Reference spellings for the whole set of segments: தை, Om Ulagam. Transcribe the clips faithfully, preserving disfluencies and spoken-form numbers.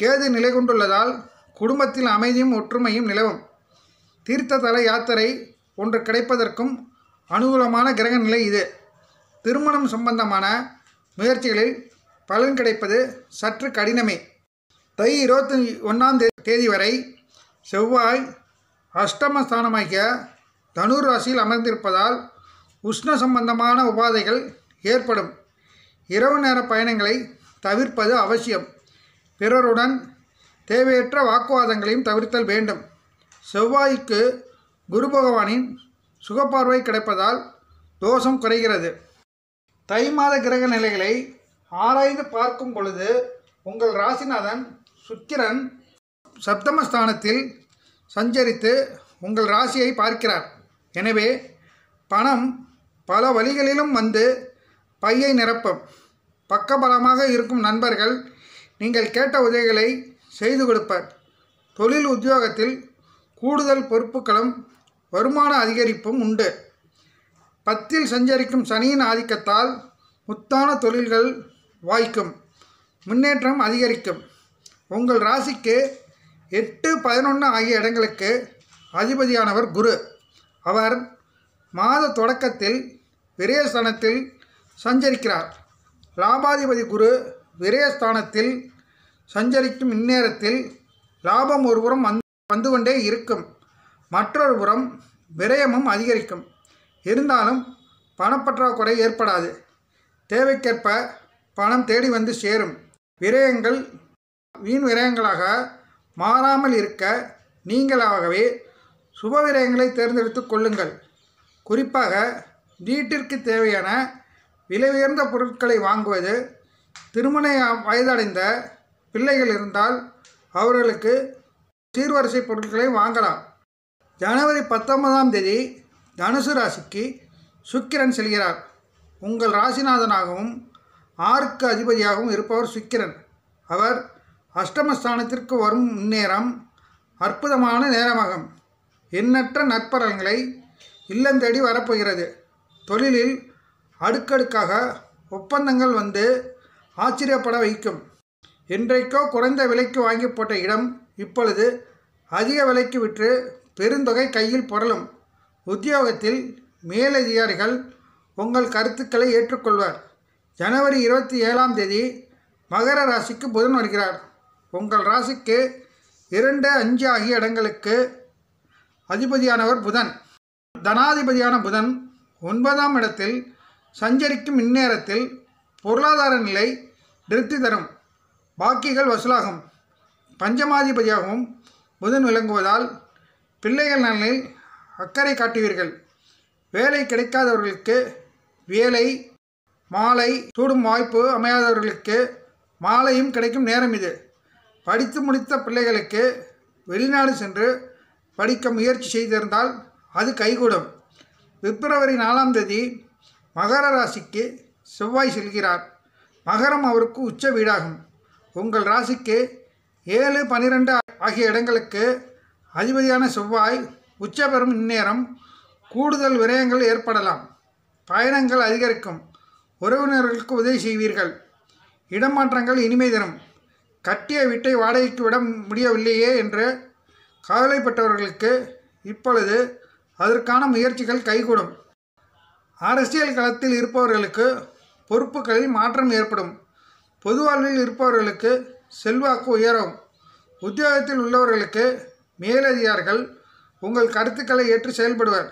கேது நிலை கொண்டுள்ளதால் குடும்பத்தில் அமைதியும் ஒற்றுமையும் நிலவும். தீர்த்த தல யாத்திரை ஒன்று கிடைப்பதற்கும் அனுகூலமான கிரக நிலை இது. திருமணம் சம்பந்தமான முயற்சிகளில் பலன் கிடைப்பது சற்று கடினமே. தை இருபத்தி ஒன்றாம் தேதி வரை செவ்வாய் அஷ்டமஸ்தானமாகிய தனுர் ராசியில் அமர்ந்திருப்பதால் உஷ்ண சம்பந்தமான உபாதைகள் ஏற்படும். இரவு நேர பயணங்களை தவிர்ப்பது அவசியம். பிறருடன் தேவையற்ற வாக்குவாதங்களையும் தவிர்த்தல் வேண்டும். செவ்வாய்க்கு குரு பகவானின் சுகப்பார்வை கிடைப்பதால் தோஷம் குறைகிறது. தை மாத கிரக நிலைகளை ஆராய்ந்து பார்க்கும் பொழுது உங்கள் ராசிநாதன் சுக்கிரன் சப்தமஸ்தானத்தில் சஞ்சரித்து உங்கள் ராசியை பார்க்கிறார். எனவே பணம் பல வழிகளிலும் வந்து பையை நிரப்பும். பக்கபலமாக இருக்கும் நண்பர்கள் நீங்கள் கேட்ட உதவிகளை செய்து கொடுப்பர். தொழில் உத்தியோகத்தில் கூடுதல் பொறுப்புகளும் வருமான அதிகரிப்பும் உண்டு. பத்தில் சஞ்சரிக்கும் சனியின் ஆதிக்கத்தால் முத்தான தொழில்கள் வாய்க்கும். முன்னேற்றம் அதிகரிக்கும். உங்கள் ராசிக்கு எட்டு பதினொன்று ஆகிய இடங்களுக்கு அதிபதியானவர் குரு. அவர் மாத தொடக்கத்தில் விரயஸ்தானத்தில் சஞ்சரிக்கிறார். லாபாதிபதி குரு விரயஸ்தானத்தில் சஞ்சரிக்கும் இந்நேரத்தில் லாபம் ஒருபுறம் வந்து கொண்டே இருக்கும், மற்றொரு புறம் விரயமும் அதிகரிக்கும். இருந்தாலும் பணப்பற்றாக்குறை ஏற்படாது. தேவைக்கேற்ப பணம் தேடி வந்து சேரும். விரயங்கள் வீண் விரயங்களாக மாறாமல் இருக்க நீங்களாகவே சுப விரயங்களை தேர்ந்தெடுத்து கொள்ளுங்கள். குறிப்பாக வீட்டிற்கு தேவையான விலை உயர்ந்த பொருட்களை வாங்குவது, திருமண வயதடைந்த பிள்ளைகள் இருந்தால் அவர்களுக்கு சீர்வரிசை பொருட்களை வாங்கலாம். ஜனவரி பத்தொன்பதாம் தேதி தனுசு ராசிக்கு சுக்கிரன் செல்கிறார். உங்கள் ராசிநாதனாகவும் ஆறுக்கு அதிபதியாகவும் இருப்பவர் சுக்கிரன். அவர் அஷ்டமஸ்தானத்திற்கு வரும் முன்னேரம் அற்புதமான நேரமாகும். எண்ணற்ற நற்பலன்களை இல்லம் தேடி வரப்போகிறது. தொழிலில் அடுக்கடுக்காக ஒப்பந்தங்கள் வந்து ஆச்சரியப்பட வைக்கும். என்றைக்கோ குறைந்த விலைக்கு வாங்கி போட்ட இடம் இப்பொழுது அதிக விலைக்கு விற்று பெருந்தொகை கையில் புரளும். உத்தியோகத்தில் மேலதிகாரிகள் உங்கள் கருத்துக்களை ஏற்றுக்கொள்வார். ஜனவரி இருபத்தி ஏழாம் தேதி மகர ராசிக்கு புதன் வருகிறார். உங்கள் ராசிக்கு இரண்டு அஞ்சு ஆகிய இடங்களுக்கு அதிபதியானவர் புதன். தனாதிபதியான புதன் ஒன்பதாம் இடத்தில் சஞ்சரிக்கும் இந்நேரத்தில் பொருளாதார நிலை திருப்தி தரும். பாக்கிகள் வசூலாகும். பஞ்சமாதிபதியாகவும் புதன் விளங்குவதால் பிள்ளைகள் நலனில் அக்கறை காட்டுவீர்கள். வேலை கிடைக்காதவர்களுக்கு வேலை, மாலை சூடும் வாய்ப்பு அமையாதவர்களுக்கு மாலையும் கிடைக்கும் நேரம் இது. படித்து முடித்த பிள்ளைகளுக்கு வெளிநாடு சென்று படிக்க முயற்சி செய்திருந்தால் அது கைகூடும். பிப்ரவரி நாலாம் தேதி மகர ராசிக்கு செவ்வாய் செல்கிறார். மகரம் அவருக்கு உச்ச வீடாகும். உங்கள் ராசிக்கு ஏழு பன்னிரெண்டு ஆகிய இடங்களுக்கு அதிபதியான செவ்வாய் உச்ச பெறும் இந்நேரம் கூடுதல் விரயங்கள் ஏற்படலாம். பயணங்கள் அதிகரிக்கும். உறவினர்களுக்கு உதவி செய்வீர்கள். இடமாற்றங்கள் இனிமை தரும். கட்டிய வீட்டை வாடகைக்கு விட முடியவில்லையே என்று கவலைப்பட்டவர்களுக்கு இப்பொழுது அதற்கான முயற்சிகள் கைகூடும். அரசியல் களத்தில் இருப்பவர்களுக்கு பொறுப்புகளில் மாற்றம் ஏற்படும். பொது வாழ்வில் இருப்பவர்களுக்கு செல்வாக்கு உயரும். உத்தியோகத்தில் உள்ளவர்களுக்கு மேலதிகாரிகள் உங்கள் கருத்துக்களை ஏற்று செயல்படுவர்.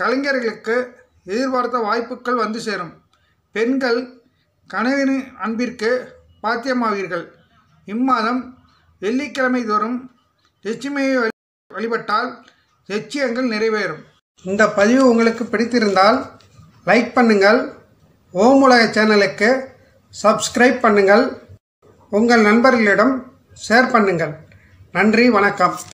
கலைஞர்களுக்கு எதிர்பார்த்த வாய்ப்புகள் வந்து சேரும். பெண்கள் கணவன் அன்பிற்கு பாத்தியமாவீர்கள். இம்மாதம் வெள்ளிக்கிழமை தோறும் லட்சுமியை வழிபட்டால் லட்சியங்கள் நிறைவேறும். இந்த பதிவு உங்களுக்கு பிடித்திருந்தால் லைக் பண்ணுங்கள். ஓம் உலக சேனலுக்கு சப்ஸ்கிரைப் பண்ணுங்கள். உங்கள் நண்பர்களிடம் ஷேர் பண்ணுங்கள். நன்றி, வணக்கம்.